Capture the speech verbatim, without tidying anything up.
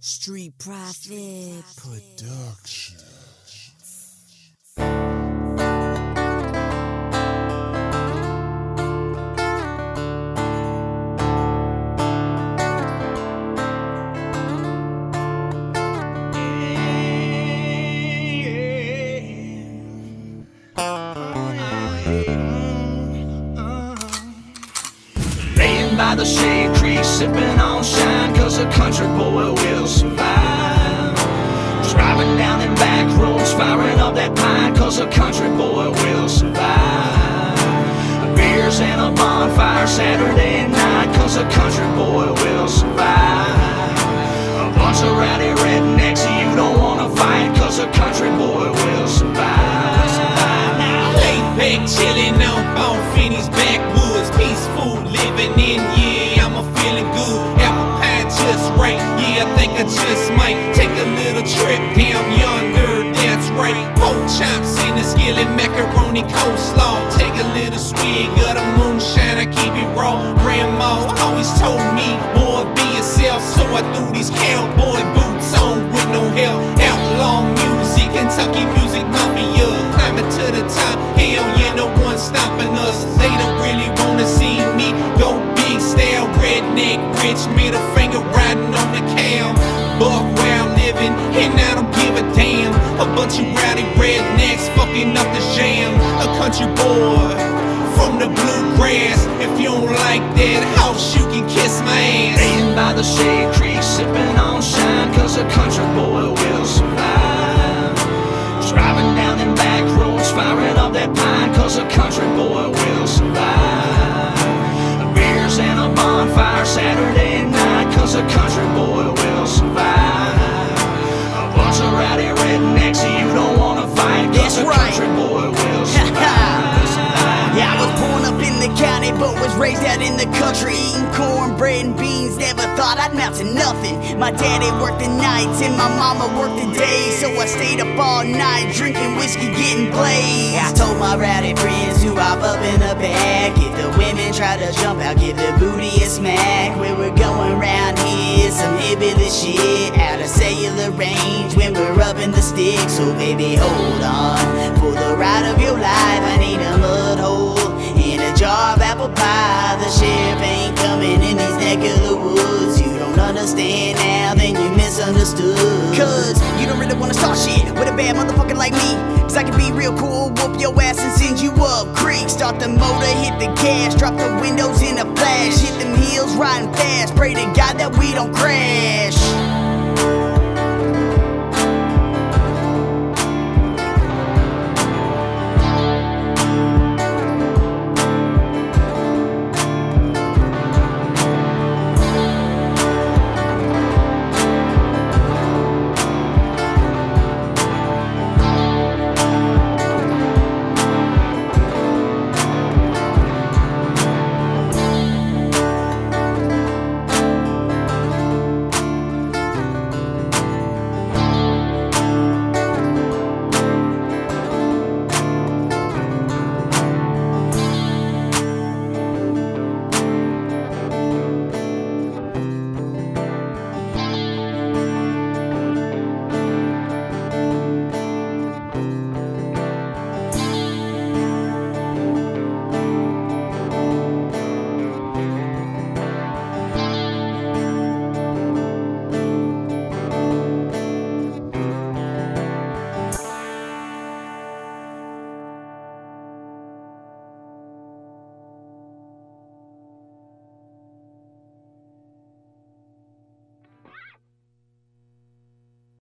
Street Profit Production. By the shade tree, sipping on shine, cause a country boy will survive. Driving down in back roads, firing up that pine, cause a country boy will survive. Beers and a bonfire Saturday night, cause a country boy will survive. A bunch of rowdy rednecks you don't wanna fight, cause a country boy will survive. Late back chilling out on Finney's backwoods, peaceful living in, yeah, I'm a feeling good. Apple pie just right, yeah, I think I just might take a little trip down yonder, that's right. Pork chops in the skillet, macaroni coleslaw, take a little swig of the moonshine, I keep it raw. Grandma always told me, boy, be yourself, so I threw these cowboy boots on with no help. Outlaw music, Kentucky music mafia, climbing to the top, hell yeah, no one's stopping us. They don't really wanna see me go big, stale, redneck, rich, middle finger riding on the cow. Buck where I'm living, and I don't give a damn. A bunch of rowdy rednecks fucking up the jam. A country boy from the bluegrass. If you don't like that house, you can kiss my ass. Laying by the shade creek, sipping on shine, cause a country boy will survive. Driving down them back roads, firing up that pine, cause a country boy will survive. Beers and a bonfire Saturday night, cause a country boy will survive. A bunch of rowdy rednecks you don't wanna fight, cause that's a right. Country boy will survive. Yeah, I was born up in the county, but was raised out in the country, eating cornbread and beans, never thought I'd mount to nothing. My daddy worked the nights and my mama worked the days, so I stayed up all night drinking whiskey, getting blazed. I told my rowdy friends to hop up in a bag, if the women try to jump out, give the booty a smack. Where we're going round here, some hibbolous shit, out of cellular range when we're up in the sticks. So baby, hold on, for the ride of your life, I need a mud hole in a jar of apple pie. The sheriff ain't coming in these neck of the woods. You don't understand now, then you misunderstood. Cause you don't really wanna start shit with a bad motherfucker like me, cause I can be real cool, whoop your ass and send you up creek. Start the motor, hit the gas, drop the windows in a flash, hit them heels riding fast, pray to God that we don't crash.